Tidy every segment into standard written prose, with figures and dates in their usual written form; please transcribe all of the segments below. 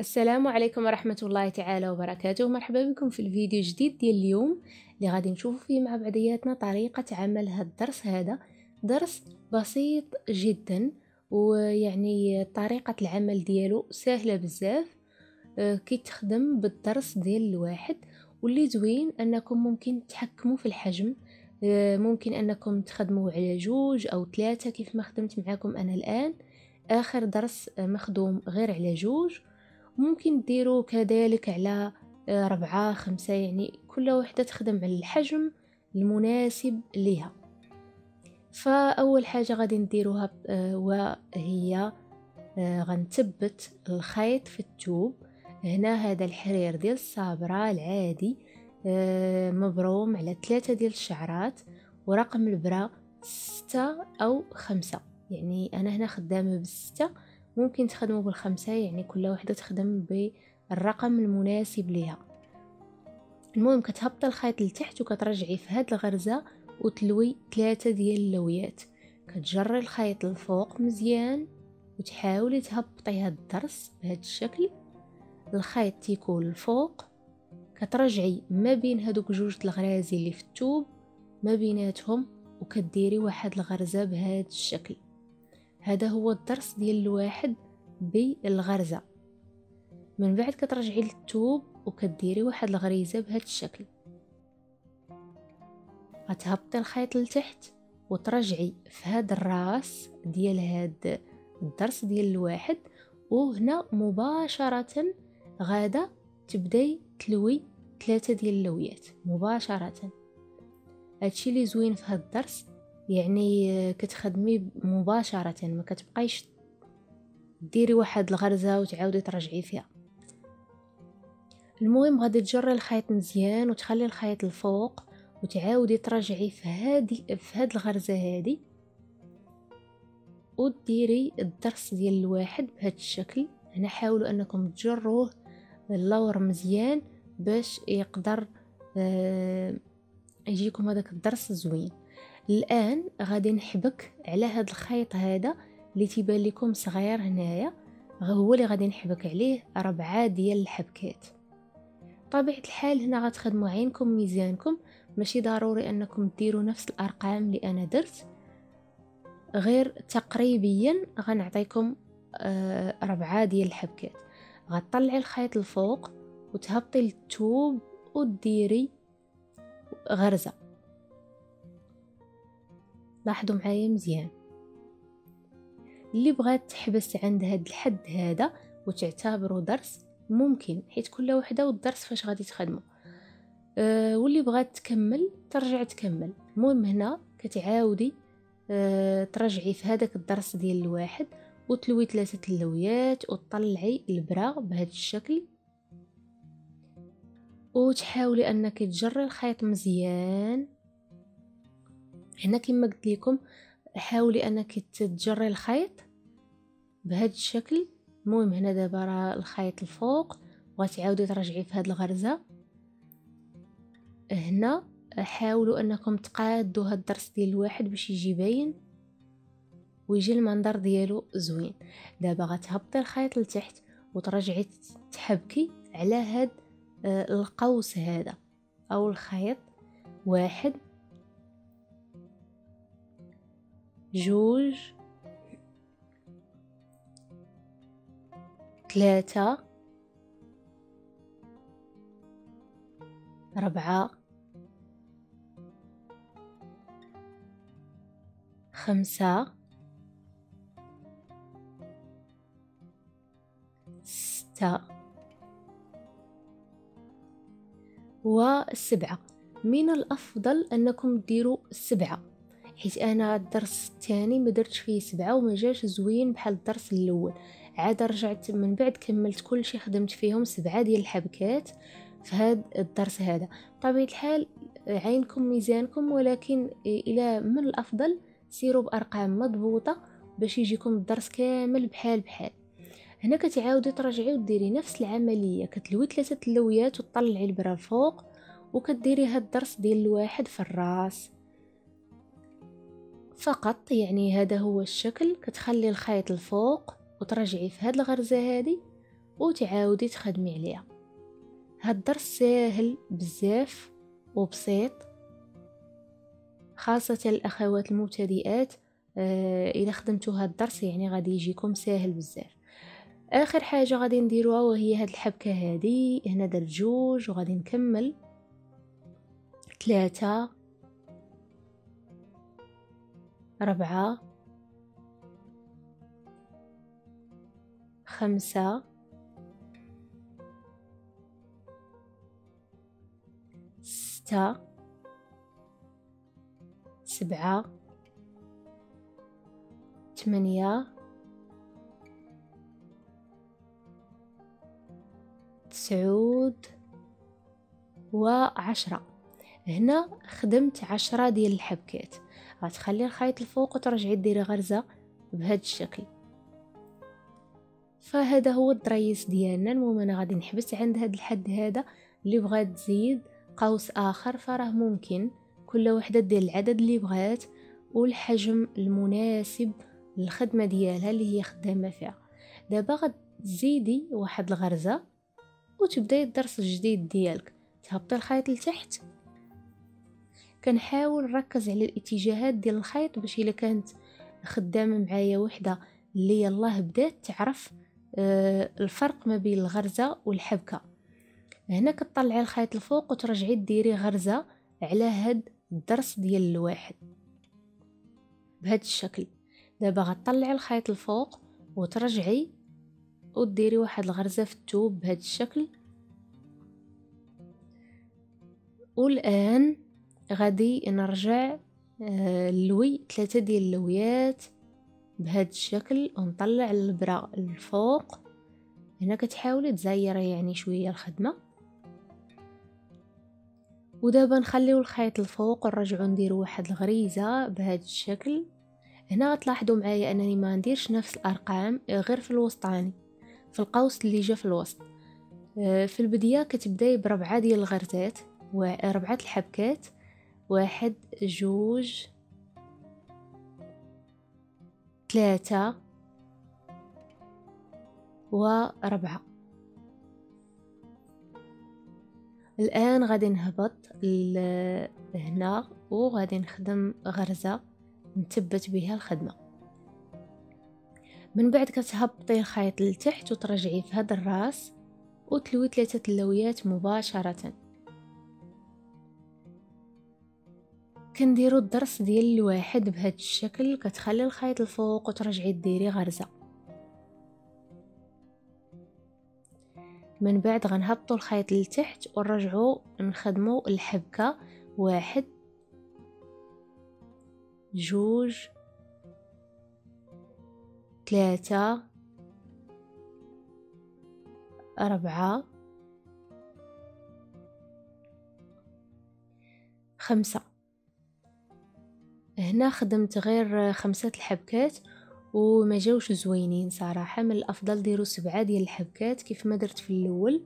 السلام عليكم ورحمة الله تعالى وبركاته. مرحبا بكم في الفيديو الجديد ديال اليوم اللي غادي نشوفوا فيه مع بعضياتنا طريقة عمل هذا الدرس. هذا درس بسيط جدا، ويعني طريقة العمل ديالو سهلة بزاف، كيتخدم بالدرس ديال الواحد، واللي زوين انكم ممكن تحكموا في الحجم، ممكن انكم تخدموا على 2 أو 3 كيف ما خدمت معاكم انا الان. اخر درس مخدوم غير على 2، ممكن ديروا كذلك على 4 5، يعني كل وحدة تخدم على الحجم المناسب لها. فأول حاجة غادي نديروها وهي غنثبت الخيط في الثوب. هنا هذا الحرير ديال الصابرة العادي مبروم على 3 ديال الشعرات، ورقم البرة 6 أو 5، يعني أنا هنا خدامة ب6، ممكن تخدموا بال5، يعني كل واحدة تخدم بالرقم المناسب لها. المهم كتهبط الخيط لتحت وكترجعي في هاد الغرزة وتلوي 3 ديال اللويات، كتجري الخيط لفوق مزيان وتحاولي تهبطي هاد الضرس بهاد الشكل. الخيط تيكون الفوق، كترجعي ما بين هادوك 2 الغرازي اللي في الثوب ما بيناتهم، وكديري واحد الغرزة بهاد الشكل. هذا هو الدرس ديال الواحد بالغرزة. من بعد كترجعي للثوب وكديري واحد الغريزة بهذا الشكل، غتهبطي الخيط لتحت وترجعي في هذا الراس ديال هذا الدرس ديال الواحد، وهنا مباشرة غادا تبداي تلوي 3 ديال اللويات مباشرة. هادشي اللي زوين في هذا الدرس، يعني كتخدمي مباشرة، ما كتبقايش ديري واحد الغرزة وتعاودي ترجعي فيها. المهم غادي تجري الخيط مزيان وتخلي الخيط الفوق وتعاودي ترجعي في هاد الغرزة هادي، وديري الدرس ديال الواحد بهاد الشكل. هنا حاولوا انكم تجروه اللور مزيان باش يقدر يجيكم هذاك الدرس زوين. الان غادي نحبك على هاد الخيط هذا اللي تيبان لكم صغير، هنايا هو اللي غادي نحبك عليه 4 ديال الحبكات. طبيعة الحال هنا غتخدموا عينكم ميزانكم، ماشي ضروري انكم ديروا نفس الارقام اللي انا درت، غير تقريبيا غنعطيكم 4 ديال الحبكات. غتطلعي الخيط لفوق وتهبطي للثوب وديري غرزة، لاحظوا معايا مزيان. اللي بغات تحبس عند هاد الحد هذا وتعتبره درس ممكن، حيت كل وحده والدرس فاش غادي تخدمه، واللي بغات تكمل ترجع تكمل. المهم هنا كتعاودي ترجعي في هذاك الدرس ديال الواحد وتلوي 3 اللويات وتطلعي البرة بهذا الشكل، وتحاولي انك تجري الخيط مزيان. هنا كما قلت لكم حاولي انك تجري الخيط بهذا الشكل. المهم هنا دابا راه الخيط الفوق، وغتعاودي ترجعي في هذه الغرزه. هنا حاولوا انكم تقادوا هذا الدرس ديال الواحد باش يجي باين ويجي المنظر ديالو زوين. دابا غتهبطي الخيط لتحت وترجعي تحبكي على هذا القوس هذا او الخيط، 1 2 3 4 5 6 و7. من الافضل انكم ديروا 7، حيت انا الدرس الثاني ما درتش فيه 7 وما جاش زوين بحال الدرس الاول. عاد رجعت من بعد كملت كل شيء، خدمت فيهم 7 ديال الحبكات في هذا الدرس هذا. طبيعة الحال عينكم ميزانكم، ولكن الى من الافضل سيروا بارقام مضبوطه باش يجيكم الدرس كامل بحال بحال. هنا كتعاودي ترجعي وديري نفس العمليه، كتلوي 3 اللويات وتطلعي البره فوق، وكديري هاد الدرس ديال الواحد في الراس فقط. يعني هذا هو الشكل، كتخلي الخيط الفوق وترجعي في هاد الغرزه هذه وتعاودي تخدمي عليها. هاد الدرس ساهل بزاف وبسيط، خاصة الأخوات المبتدئات إذا خدمتو هاد الدرس يعني غادي يجيكم ساهل بزاف. آخر حاجة غادي نديروها وهي هاد الحبكة هادي، هنا درت 2 وغادي نكمل 4 5 6 7 8 9 10. هنا خدمت 10 ديال الحبكات. غتخلي الخيط الفوق وترجعي ديري غرزه بهذا الشكل. فهذا هو الضريس ديالنا. المهم انا غادي نحبس عند هذا الحد هذا. اللي بغات تزيد قوس اخر فراه ممكن، كل وحده دير العدد اللي بغات والحجم المناسب للخدمه ديالها اللي هي خدامه فيها. دابا غتزيدي واحد الغرزه وتبداي الدرس الجديد ديالك. تهبطي الخيط لتحت، كنحاول نركز على الاتجاهات ديال الخيط باش الا كانت خدامه معايا وحده اللي يلاه بدات تعرف الفرق ما بين الغرزه والحبكه. هنا كتطلعي الخيط الفوق وترجعي ديري غرزه على هاد الدرس ديال الواحد بهذا الشكل. دابا غتطلعي الخيط الفوق وترجعي وديري واحد الغرزه في الثوب بهذا الشكل. والان غادي نرجع اللوي 3 ديال اللويات بهذا الشكل ونطلع الابره الفوق. هنا كتحاولي تزيري يعني شويه الخدمه. ودابا نخليو الخيط الفوق ونرجعوا نديروا واحد الغريزه بهذا الشكل. هنا غتلاحظوا معايا انني ما نديرش نفس الارقام غير في الوسطاني، في القوس اللي جا في الوسط. في البدايه كتبداي ب4 ديال الغرزات و4 الحبكات، 1 2 3 و 4. الآن غادي نهبط هنا وغادي نخدم غرزة نثبت بها الخدمة. من بعد كتهبطي الخيط لتحت وترجعي في هذا الراس وتلوي 3 اللويات مباشرة. كنديروا الدرس ديال الواحد بهذا الشكل. كتخلي الخيط الفوق وترجعي ديري غرزه. من بعد غنهبطوا الخيط لتحت ونرجعوا نخدموا الحبكه 1 2 3 4 5. هنا خدمت غير 5 الحبكات وما جاوش زوينين صراحه. من الافضل ديروا 7 ديال الحبكات كيف ما درت في الاول.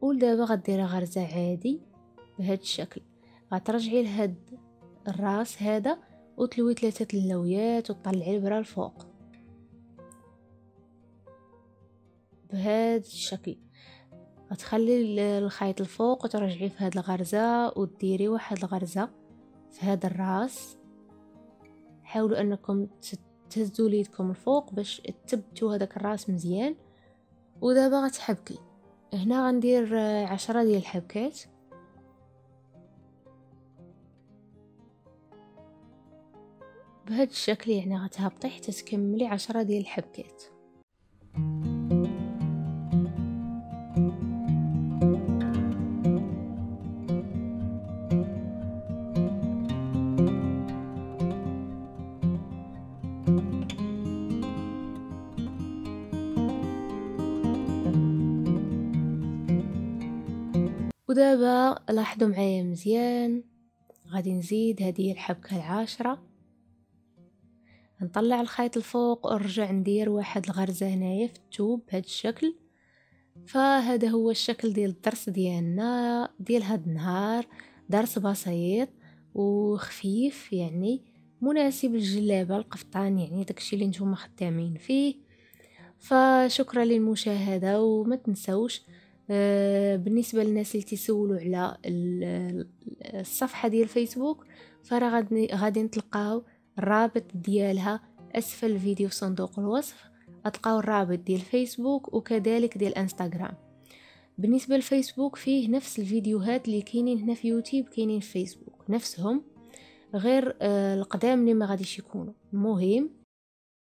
ودابا غدير غرزه عادي بهذا الشكل. غترجعي لهاد الراس هذا وتلوي 3 اللويات وتطلعي البره الفوق بهذا الشكل. غتخلي الخيط الفوق وترجعي في هاد الغرزه وديري واحد الغرزه في هذا الراس. حاولوا انكم تهزوا ليدكم الفوق باش تثبتوا هذاك الراس مزيان. ودابا غتحبكي. هنا غندير 10 ديال الحبكات. بهذا الشكل يعني غتهبطي حتى تكملي 10 ديال الحبكات. ودابا لاحظوا معايا مزيان. غادي نزيد هذه الحبكه 10. نطلع الخيط الفوق ونرجع ندير واحد الغرزه هنايا في الثوب بهذا الشكل. فهذا هو الشكل ديال الدرس ديالنا ديال هذا النهار. درس بسيط وخفيف يعني مناسب للجلابه القفطان، يعني داكشي اللي نتوما خدامين فيه. فشكرا للمشاهدة، وما تنسوش بالنسبة للناس اللي تسولوا على الصفحة ديال فيسبوك، فراه غادي نتلقاو الرابط ديالها أسفل الفيديو في صندوق الوصف، غتلقاو الرابط ديال فيسبوك وكذلك ديال انستغرام. بالنسبة لفيسبوك فيه نفس الفيديوهات اللي كاينين هنا في يوتيوب كاينين في فيسبوك نفسهم، غير القدام اللي ما غاديش يكونوا. المهم